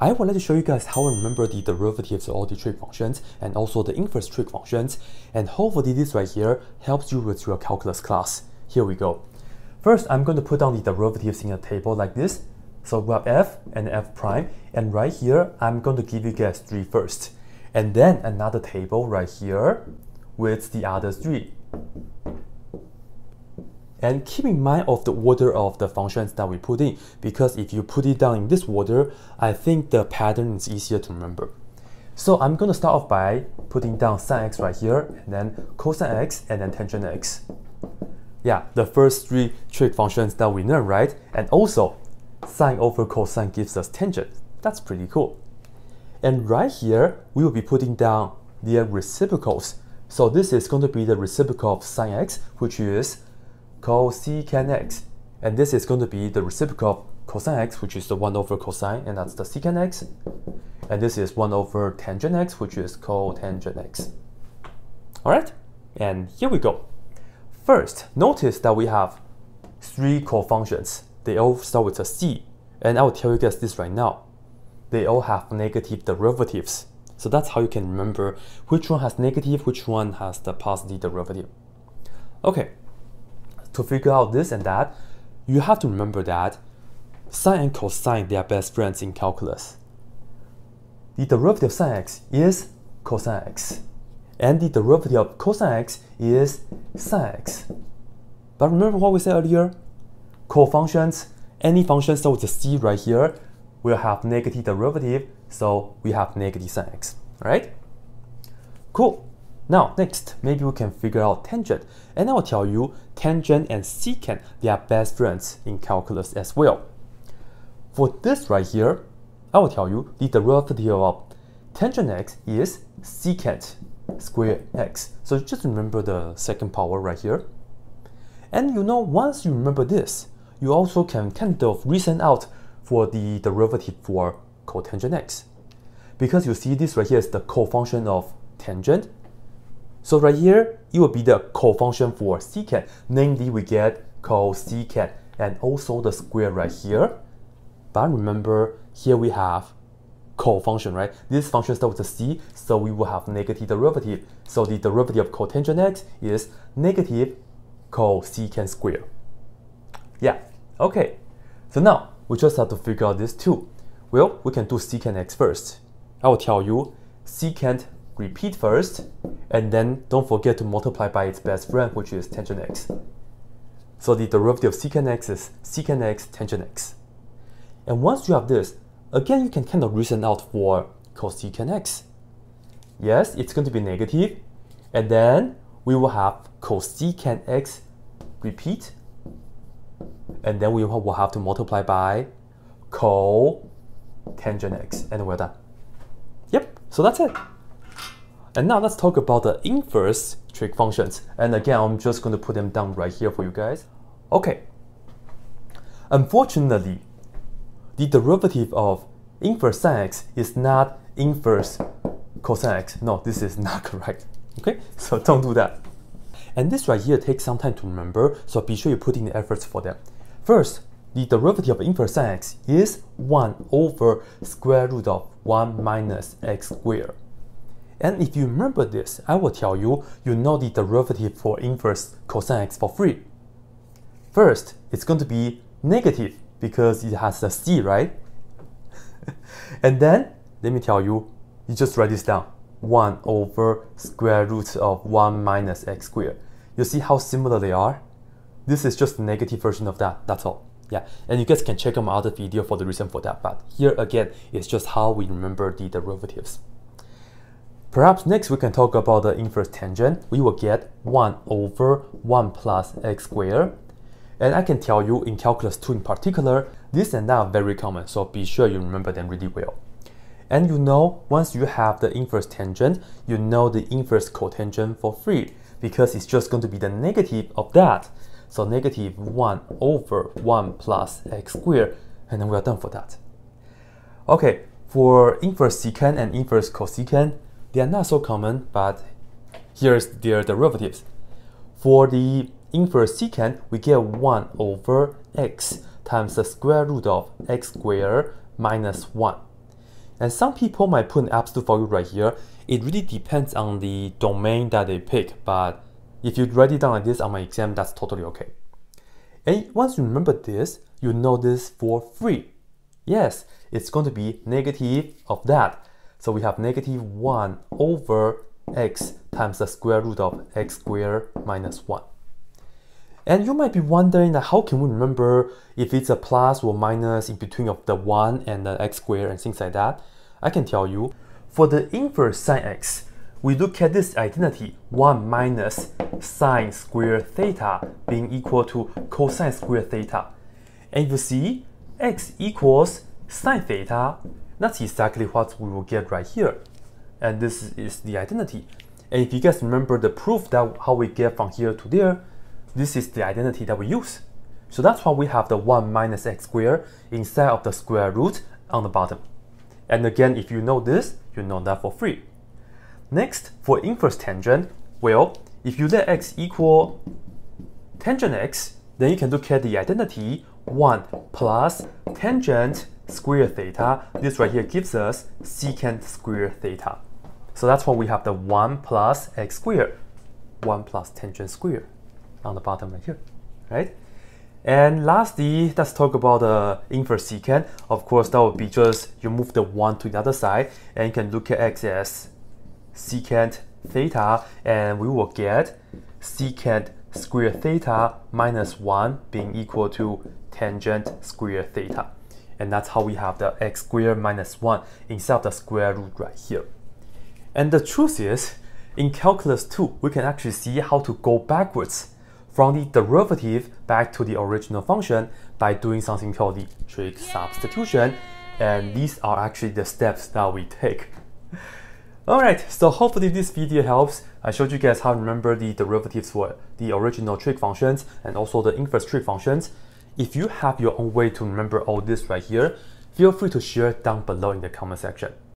I would like to show you guys how I remember the derivatives of all the trig functions and also the inverse trig functions, and hopefully this right here helps you with your calculus class. Here we go. First, I'm going to put down the derivatives in a table like this. So we have f and f prime, and right here I'm going to give you guys 3 first, and then another table right here with the other 3. And keep in mind of the order of the functions that we put in, because if you put it down in this order, I think the pattern is easier to remember. So I'm going to start off by putting down sine x right here, and then cosine x, and then tangent x. Yeah, the first 3 trig functions that we learned, right? And also, sine over cosine gives us tangent. That's pretty cool. And right here, we will be putting down their reciprocals. So this is going to be the reciprocal of sine x, which is cosecant x, and this is going to be the reciprocal of cosine x, which is the 1 over cosine, and that's the secant x, and this is 1 over tangent x, which is cotangent x. Alright, and here we go. First, notice that we have 3 cofunctions. They all start with a C, and I will tell you guys this right now. They all have negative derivatives, so that's how you can remember which one has negative, which one has the positive derivative. Okay. To figure out this and that, you have to remember that sine and cosine, they are best friends in calculus. The derivative of sine x is cosine x, and the derivative of cosine x is sine x. But remember what we said earlier? Cofunctions, any function starting with a C right here, will have negative derivative, so we have negative sine x, right? Cool. Now, next, maybe we can figure out tangent, and I will tell you tangent and secant, they are best friends in calculus as well. For this right here, I will tell you the derivative of tangent x is secant squared x. So just remember the second power right here. And you know, once you remember this, you also can kind of reason out for the derivative for cotangent x. Because you see this right here is the cofunction of tangent. So right here, it will be the cofunction for secant, namely we get cosecant and also the square right here. But remember, here we have cofunction, right? This function starts with a C, so we will have negative derivative. So the derivative of cotangent x is negative cosecant square. Yeah, okay. So now, we just have to figure out this too. Well, we can do secant x first. I will tell you secant repeat first, and then don't forget to multiply by its best friend, which is tangent x. So the derivative of secant x is secant x tangent x. And once you have this, again you can kind of reason out for cosecant x. Yes, it's going to be negative, and then we will have cosecant x repeat, and then we will have to multiply by cotangent x, and we're done. Yep, so that's it. And now let's talk about the inverse trig functions. And again, I'm just going to put them down right here for you guys. Okay. Unfortunately, the derivative of inverse sine x is not inverse cosine x. No, this is not correct. Okay, so don't do that. And this right here takes some time to remember, so be sure you put in the efforts for that. First, the derivative of inverse sine x is 1 over square root of 1 minus x squared. And if you remember this, I will tell you, you know the derivative for inverse cosine x for free. First, it's going to be negative because it has a C, right? And then, let me tell you, you just write this down. 1 over square root of 1 minus x squared. You see how similar they are? This is just the negative version of that, that's all. Yeah, and you guys can check out my other video for the reason for that, but here again, it's just how we remember the derivatives. Perhaps next we can talk about the inverse tangent. We will get 1 over 1 plus x squared. And I can tell you in calculus 2 in particular, this and that are very common, so be sure you remember them really well. And you know, once you have the inverse tangent, you know the inverse cotangent for free, because it's just going to be the negative of that. So negative 1 over 1 plus x squared, and then we are done for that. Okay, for inverse secant and inverse cosecant, they are not so common, but here's their derivatives. For the inverse secant, we get 1 over x times the square root of x squared minus 1. And some people might put an apps to for you right here. It really depends on the domain that they pick, but if you write it down like this on my exam, that's totally okay. And once you remember this, you know this for free. Yes, it's going to be negative of that. So we have negative 1 over x times the square root of x squared minus 1. And you might be wondering that how can we remember if it's a plus or minus in between of the 1 and the x squared and things like that? I can tell you, for the inverse sine x, we look at this identity 1 minus sine squared theta being equal to cosine squared theta. And you see x equals sine theta. That's exactly what we will get right here. And this is the identity. And if you guys remember the proof that how we get from here to there, this is the identity that we use. So that's why we have the 1 minus x squared inside of the square root on the bottom. And again, if you know this, you know that for free. Next, for inverse tangent, well, if you let x equal tangent x, then you can look at the identity 1 plus tangent square theta. This right here gives us secant square theta. So that's why we have the 1 plus x squared, 1 plus tangent square on the bottom right here, right? And lastly, let's talk about the inverse secant. Of course, that would be just you move the 1 to the other side, and you can look at x as secant theta, and we will get secant square theta minus 1 being equal to tangent square theta. And that's how we have the x squared minus 1 inside of the square root right here. And the truth is, in calculus 2, we can actually see how to go backwards from the derivative back to the original function by doing something called the trig substitution. And these are actually the steps that we take. Alright, so hopefully this video helps. I showed you guys how to remember the derivatives for the original trig functions and also the inverse trig functions. If you have your own way to remember all this right here, feel free to share down below in the comment section.